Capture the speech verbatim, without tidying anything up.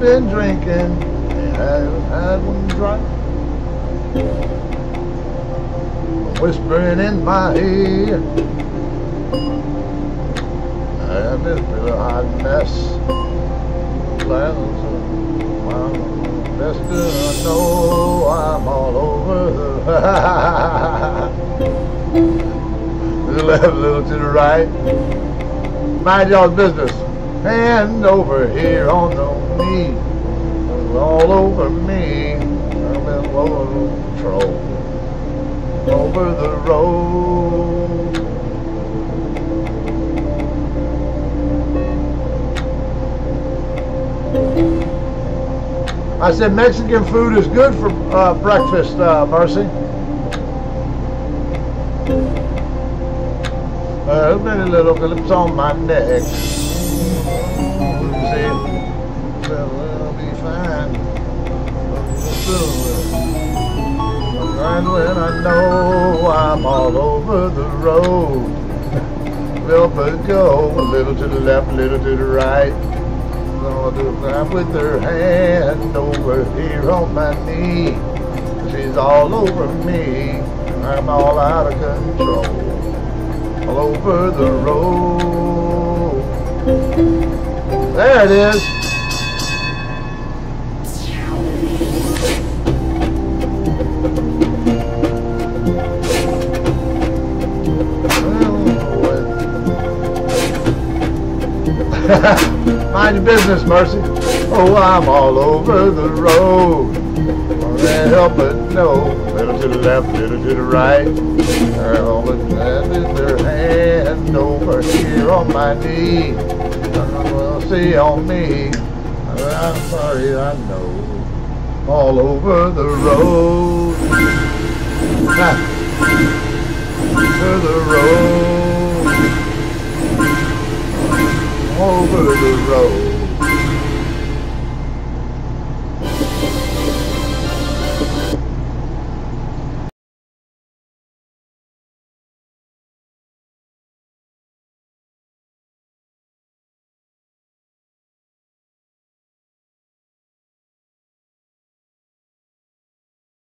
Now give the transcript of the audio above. been drinking and I haven't drunk. Whispering in my ear, I've been a hot mess. Best I know I'm all over. Left a little to the right. Mind y'all's business. Hand over here on the knee. All over me. I'm in lower control. Over the road. I said Mexican food is good for uh, breakfast, uh, Mercy. There's been a little clips on my neck. And when I know I'm all over the road, little but go a little to the left, a little to the right. All the time with her hand over here on my knee. She's all over me. I'm all out of control. All over the road. There it is. Mind your business, Mercy. Oh, I'm all over the road. Can't help but know. Little to the left, little to the right. All the time is their hand over here on my knee. Well, see on me. I'm sorry, I know. All over the road. Over the road. Over the road.